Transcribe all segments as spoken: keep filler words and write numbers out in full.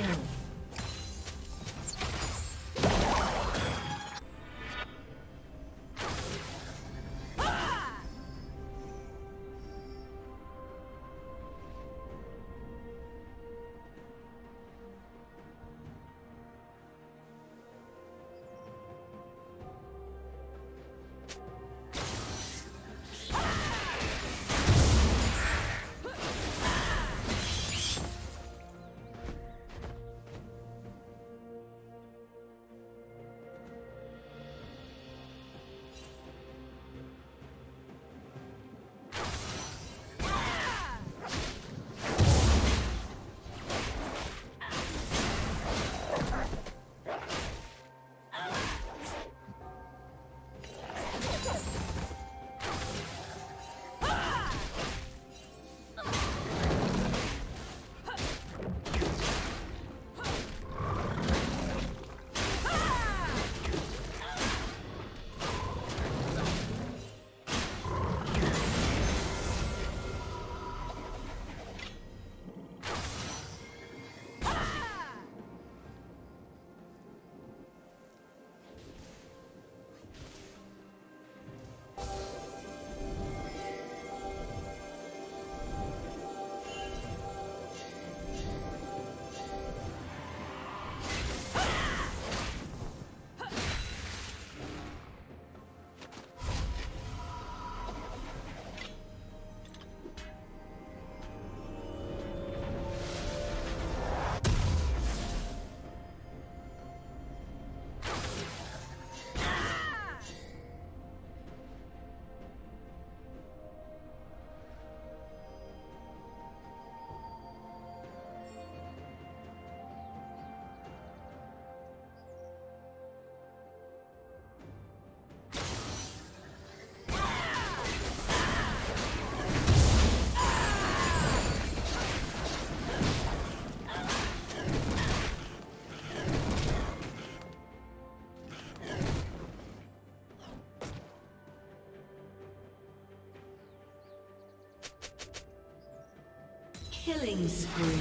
Kill. Killing spree.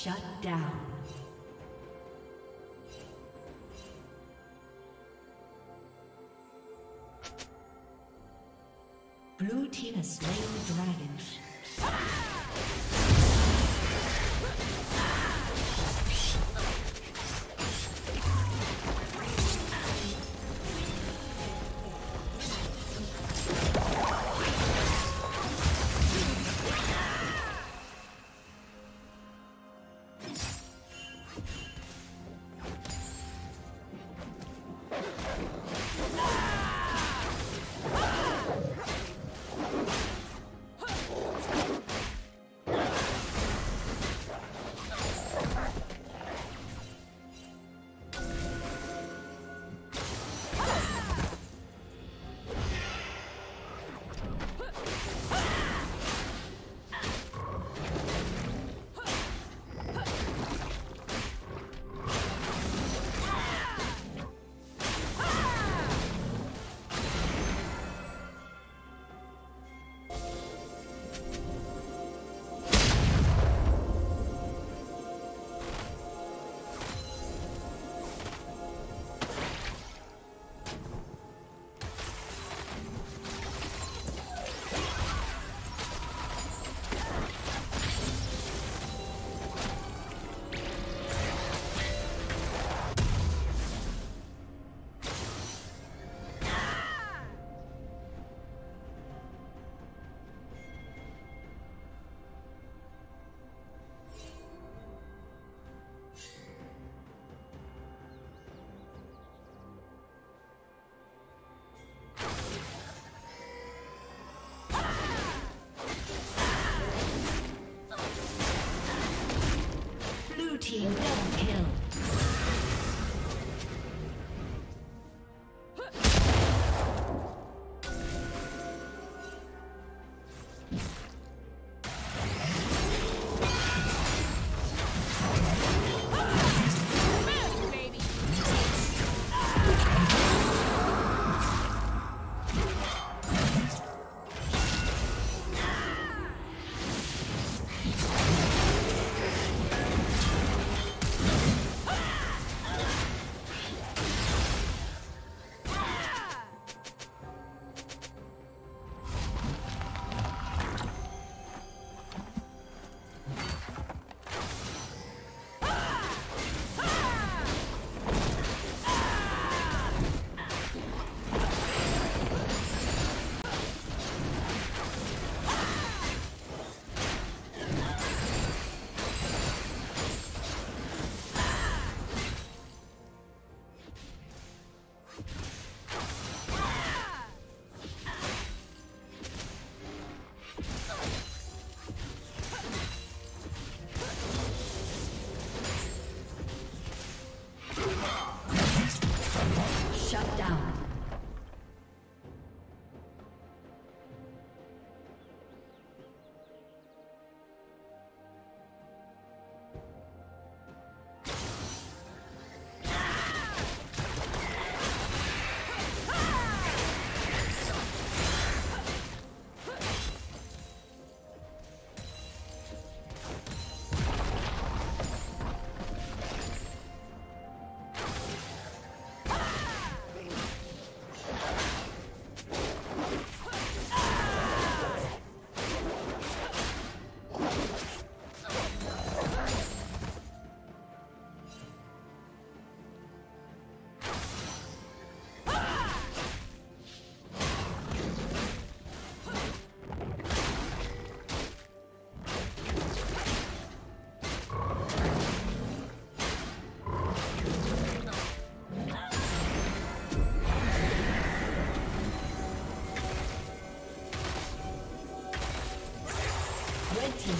Shut down. Blue team has slain the dragon.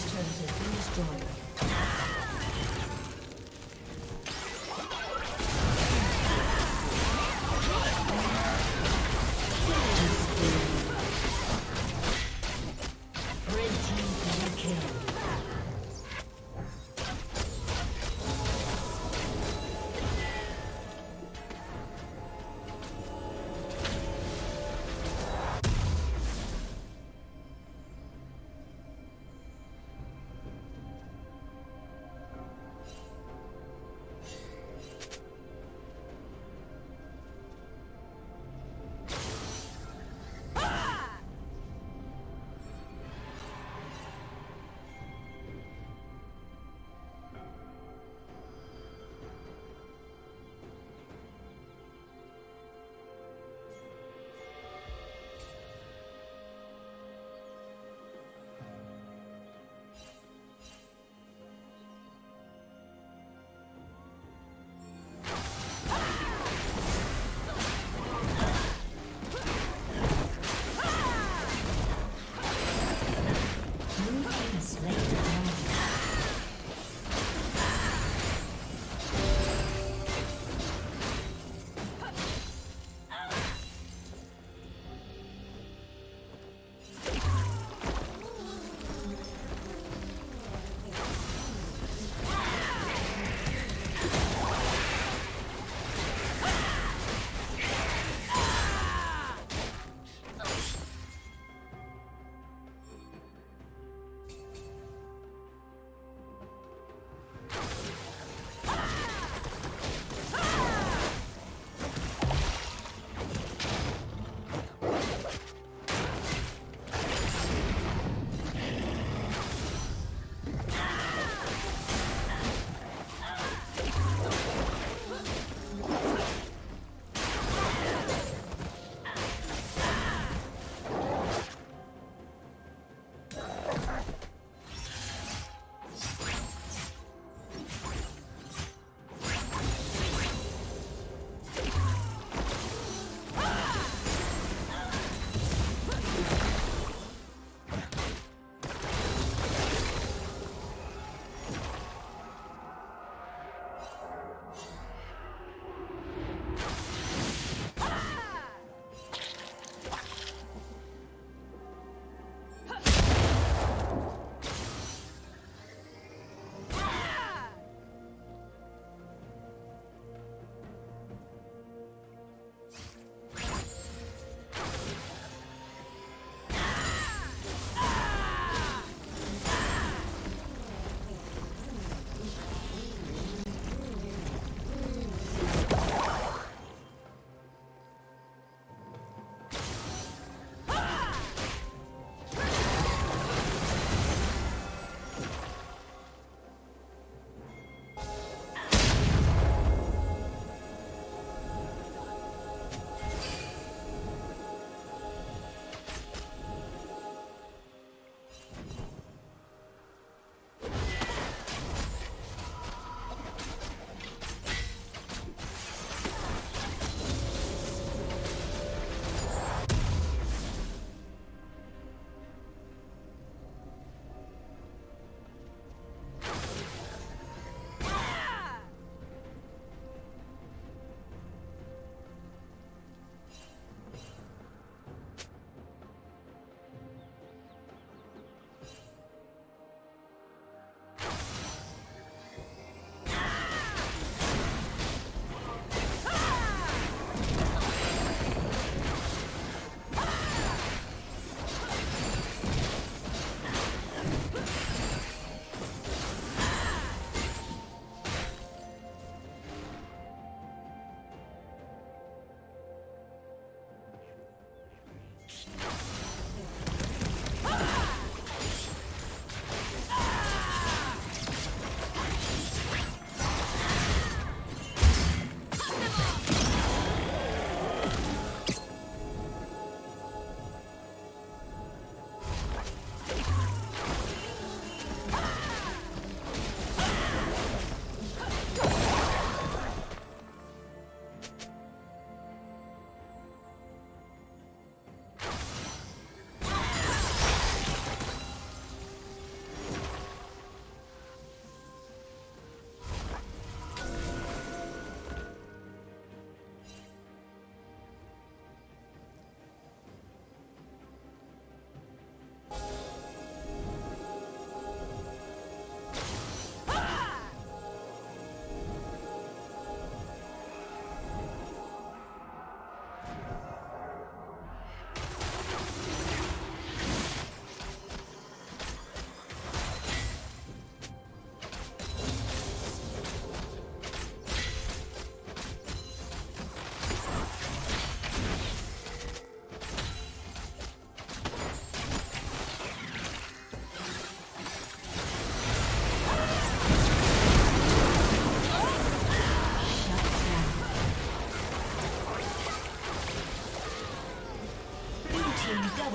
team's turret has been destroyed.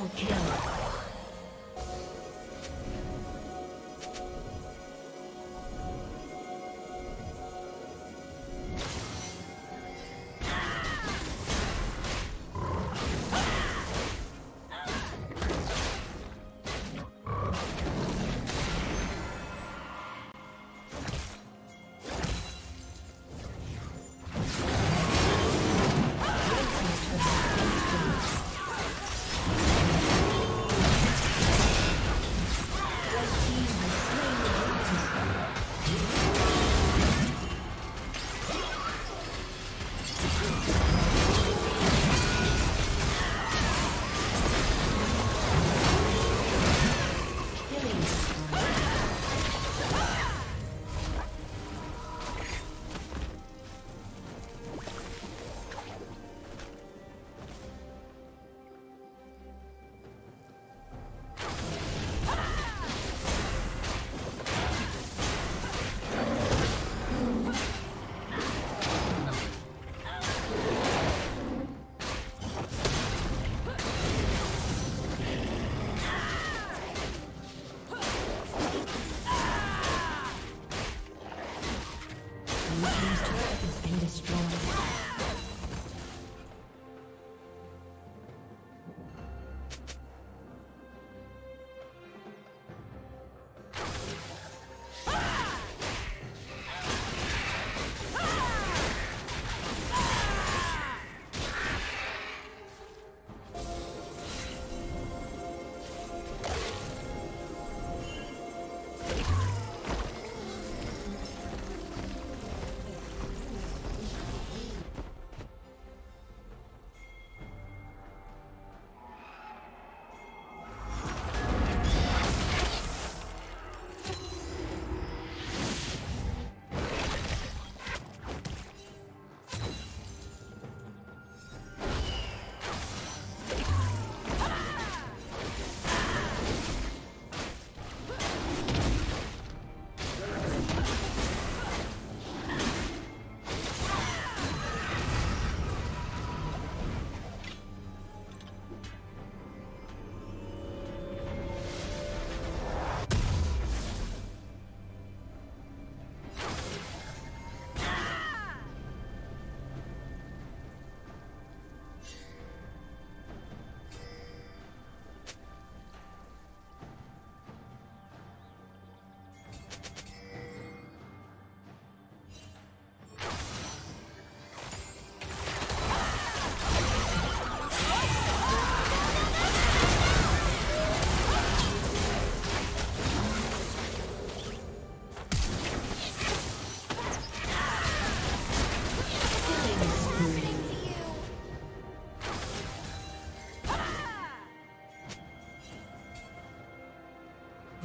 Double kill.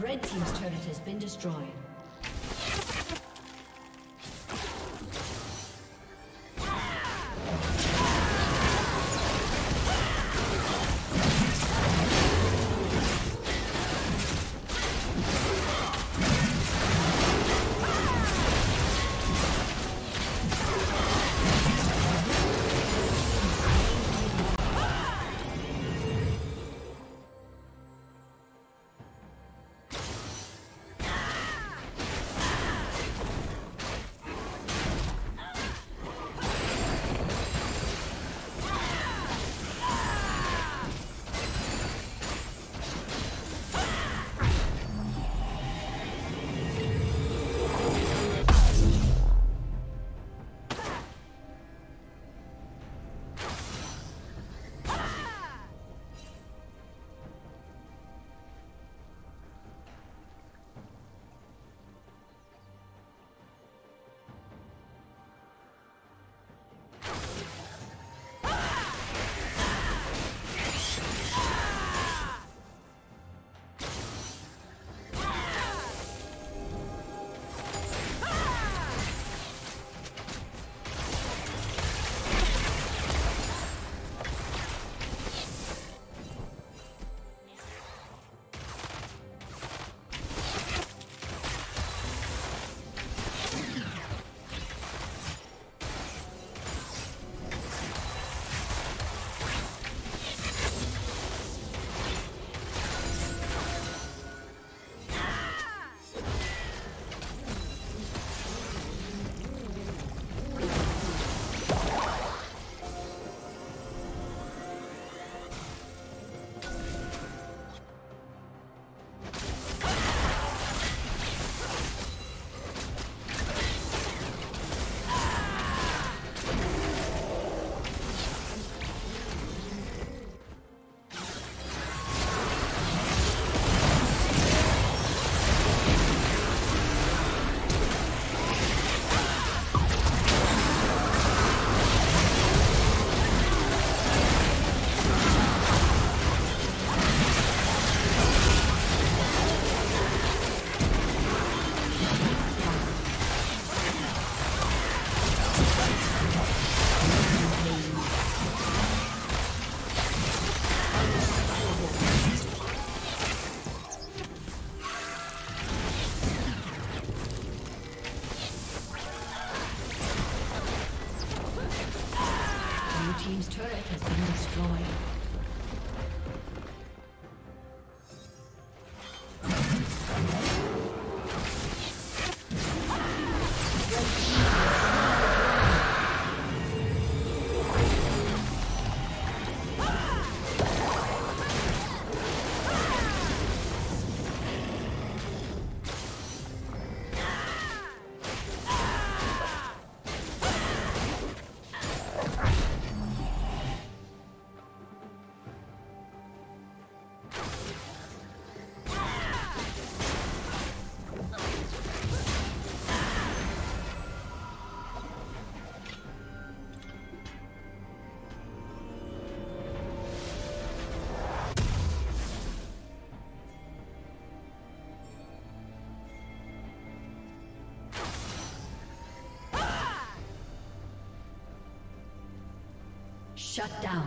Red team's turret has been destroyed. team's turret has been destroyed. Shut down.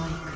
Like